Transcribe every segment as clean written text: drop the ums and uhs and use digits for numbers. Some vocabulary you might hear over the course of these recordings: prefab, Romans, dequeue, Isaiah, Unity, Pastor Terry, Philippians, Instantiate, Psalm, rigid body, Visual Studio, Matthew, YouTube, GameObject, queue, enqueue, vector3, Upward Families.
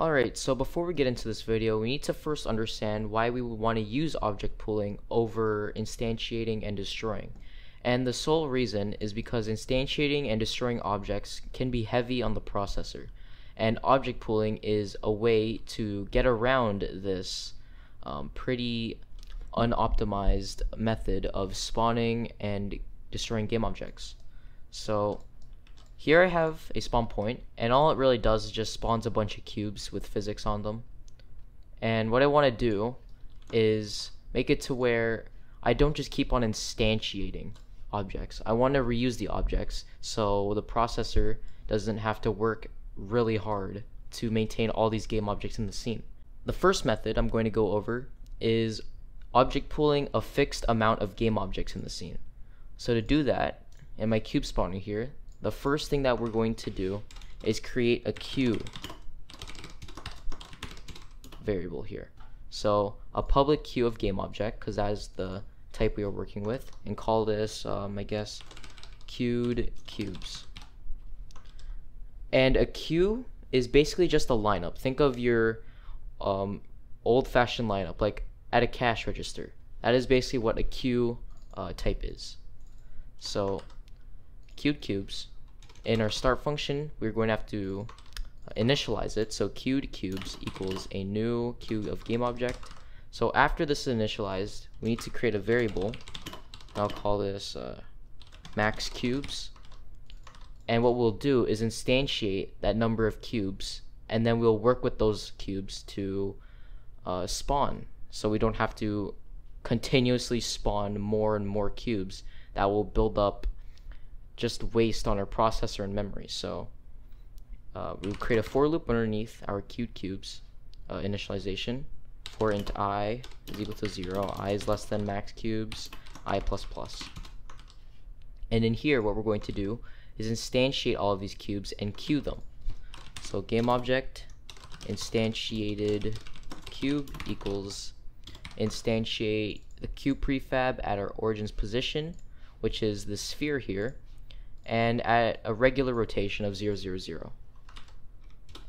Alright, so before we get into this video, we need to first understand why we would want to use object pooling over instantiating and destroying. And the sole reason is because instantiating and destroying objects can be heavy on the processor, and object pooling is a way to get around this pretty unoptimized method of spawning and destroying game objects. So here I have a spawn point, and all it really does is just spawns a bunch of cubes with physics on them. And what I want to do is make it to where I don't just keep on instantiating objects. I want to reuse the objects so the processor doesn't have to work really hard to maintain all these game objects in the scene. The first method I'm going to go over is object pooling a fixed amount of game objects in the scene. So to do that, in my cube spawner here, the first thing that we're going to do is create a queue variable here. So a public queue of game object, because that is the type we are working with, and call this I guess queued cubes. And a queue is basically just a lineup. Think of your old-fashioned lineup, like at a cash register. That is basically what a queue type is. So queued cubes, in our start function we're going to have to initialize it, so queued cubes equals a new queue of game object. So after this is initialized, we need to create a variable. I'll call this max cubes, and what we'll do is instantiate that number of cubes, and then we'll work with those cubes to spawn, so we don't have to continuously spawn more and more cubes. That will build up just waste on our processor and memory. So we'll create a for loop underneath our queued cubes initialization for int I is equal to 0, I is less than max cubes, I plus plus. And in here what we're going to do is instantiate all of these cubes and queue them. So game object instantiated cube equals instantiate the cube prefab at our origins position, which is the sphere here, and at a regular rotation of 0, 0, 0.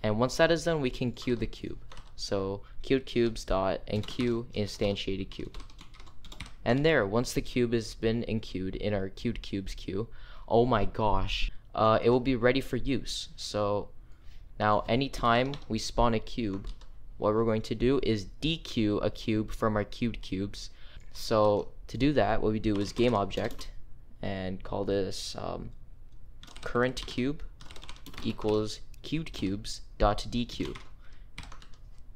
And once that is done, we can queue the cube. So queued cubes dot enqueue instantiated cube. And there, once the cube has been enqueued in our queued cubes queue, oh my gosh, it will be ready for use. So now anytime we spawn a cube, what we're going to do is dequeue a cube from our queued cubes. So to do that, what we do is game object and call this current cube equals queued cubes dot dequeue.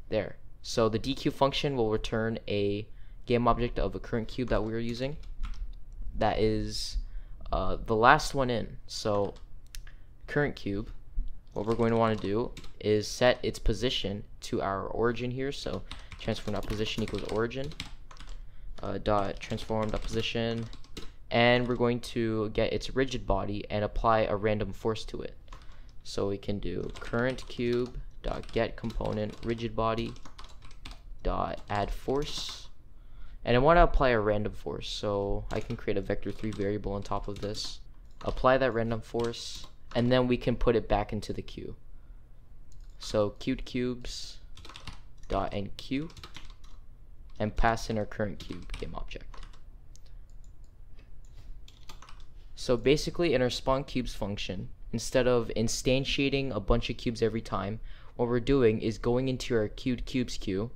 There. So the dequeue function will return a game object of a current cube that we are using. That is the last one in. So current cube, what we're going to want to do is set its position to our origin here. So transform.position equals origin dot transform.position, and we're going to get its rigid body and apply a random force to it. So we can do current cube dot get component rigid body dot add force, and I want to apply a random force, so I can create a vector3 variable on top of this, apply that random force, and then we can put it back into the queue. So queued cubes dot enqueue, and pass in our current cube game object. So basically, in our spawn cubes function, instead of instantiating a bunch of cubes every time, what we're doing is going into our queued cubes queue,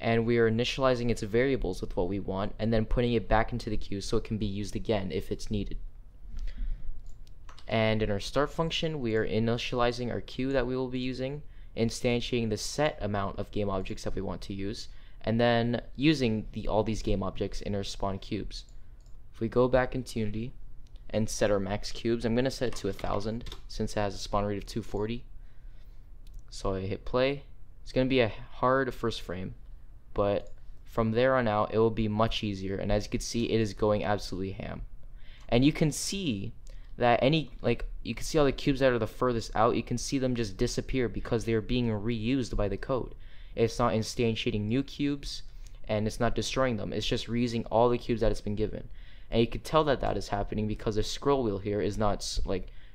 and we are initializing its variables with what we want, and then putting it back into the queue so it can be used again if it's needed. And in our start function, we are initializing our queue that we will be using, instantiating the set amount of game objects that we want to use, and then using all these game objects in our spawn cubes. If we go back into Unity and set our max cubes, I'm going to set it to 1000 since it has a spawn rate of 240. So I hit play. It's going to be a hard first frame, but from there on out it will be much easier, and as you can see, it is going absolutely ham. And you can see that you can see all the cubes that are the furthest out, you can see them just disappear because they are being reused by the code. It's not instantiating new cubes, and it's not destroying them, it's just reusing all the cubes that it's been given. And you can tell that is happening because the scroll wheel here is not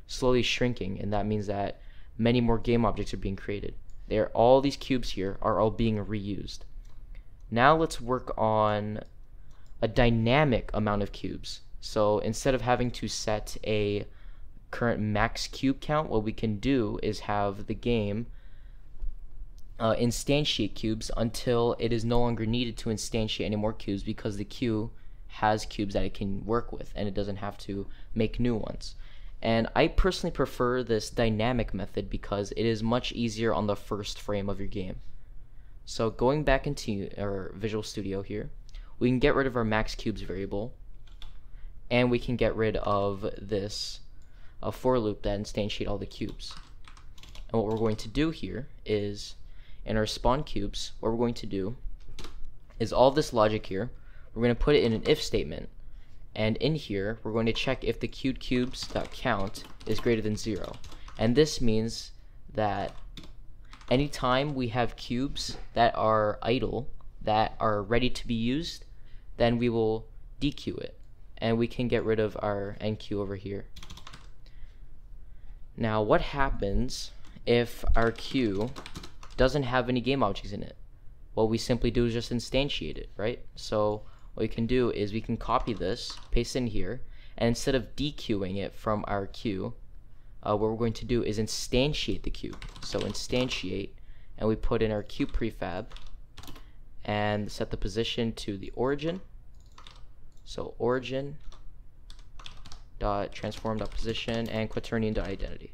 slowly shrinking, and that means that many more game objects are being created. They're all these cubes here are all being reused. Now let's work on a dynamic amount of cubes. So instead of having to set a current max cube count, what we can do is have the game instantiate cubes until it is no longer needed to instantiate any more cubes, because the queue has cubes that it can work with and it doesn't have to make new ones. And I personally prefer this dynamic method because it is much easier on the first frame of your game. So going back into our Visual Studio here, we can get rid of our max cubes variable, and we can get rid of this for loop that instantiate all the cubes. And what we're going to do here is, in our spawn cubes, what we're going to do is all this logic here, we're going to put it in an if statement. And in here, we're going to check if the queued cubes.count is greater than 0. And this means that anytime we have cubes that are idle, that are ready to be used, then we will dequeue it. And we can get rid of our enqueue over here. Now, what happens if our queue doesn't have any game objects in it? What we simply do is just instantiate it, right? So what we can do is we can copy this, paste it in here, and instead of dequeuing it from our queue, what we're going to do is instantiate the cube. So instantiate, and we put in our queue prefab, and set the position to the origin. So origin.transform.position and quaternion.identity.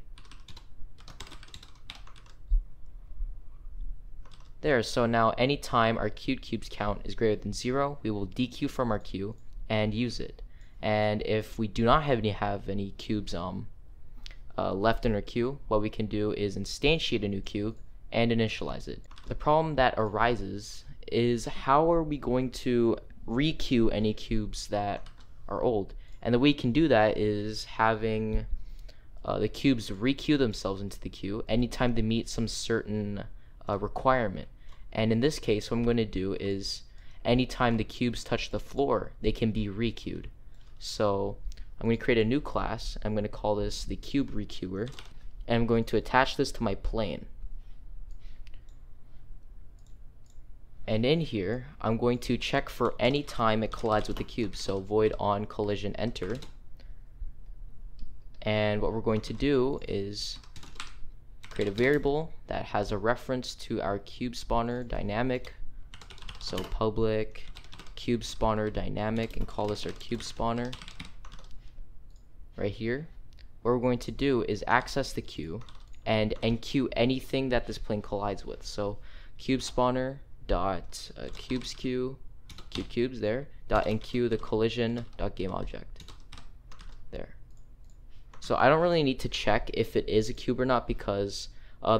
There, so now anytime our queued cubes count is greater than 0, we will dequeue from our queue and use it. And if we do not have any cubes left in our queue, what we can do is instantiate a new cube and initialize it. The problem that arises is, how are we going to requeue any cubes that are old? And the way you can do that is having the cubes requeue themselves into the queue anytime they meet some certain requirement. And in this case, what I'm going to do is, anytime the cubes touch the floor, they can be requeued. So I'm going to create a new class. I'm going to call this the cube requeuer, and I'm going to attach this to my plane. And in here, I'm going to check for any time it collides with the cube. So void on collision enter. And what we're going to do is create a variable that has a reference to our cube spawner dynamic. So public cube spawner dynamic, and call this our cube spawner right here. What we're going to do is access the queue and enqueue anything that this plane collides with. So cube spawner dot cubes queue, cube cubes there, dot enqueue the collision dot game object there. So I don't really need to check if it is a cube or not, because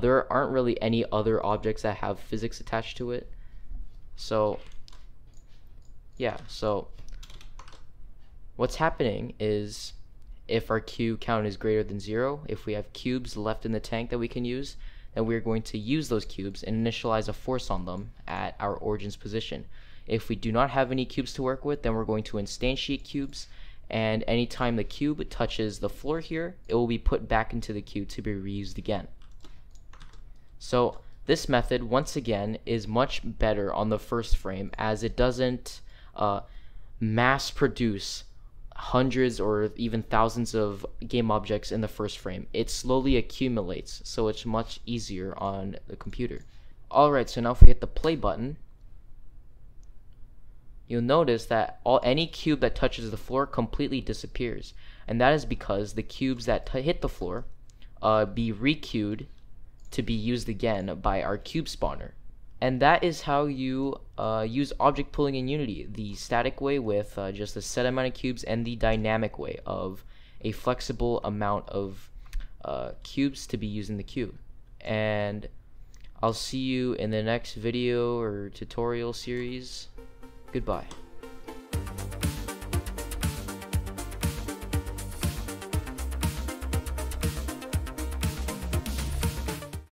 there aren't really any other objects that have physics attached to it. So yeah, so what's happening is, if our queue count is greater than 0, if we have cubes left in the tank that we can use, then we're going to use those cubes and initialize a force on them at our origin's position. If we do not have any cubes to work with, then we're going to instantiate cubes, and anytime the cube touches the floor here, it will be put back into the queue to be reused again. So this method, once again, is much better on the first frame, as it doesn't mass produce hundreds or even thousands of game objects in the first frame. It slowly accumulates, so it's much easier on the computer. Alright, so now if we hit the play button, you'll notice that any cube that touches the floor completely disappears, and that is because the cubes that hit the floor be requeued to be used again by our cube spawner. And that is how you use object pooling in Unity, the static way with just a set amount of cubes, and the dynamic way of a flexible amount of cubes to be used in the queue. And I'll see you in the next video or tutorial series. Goodbye.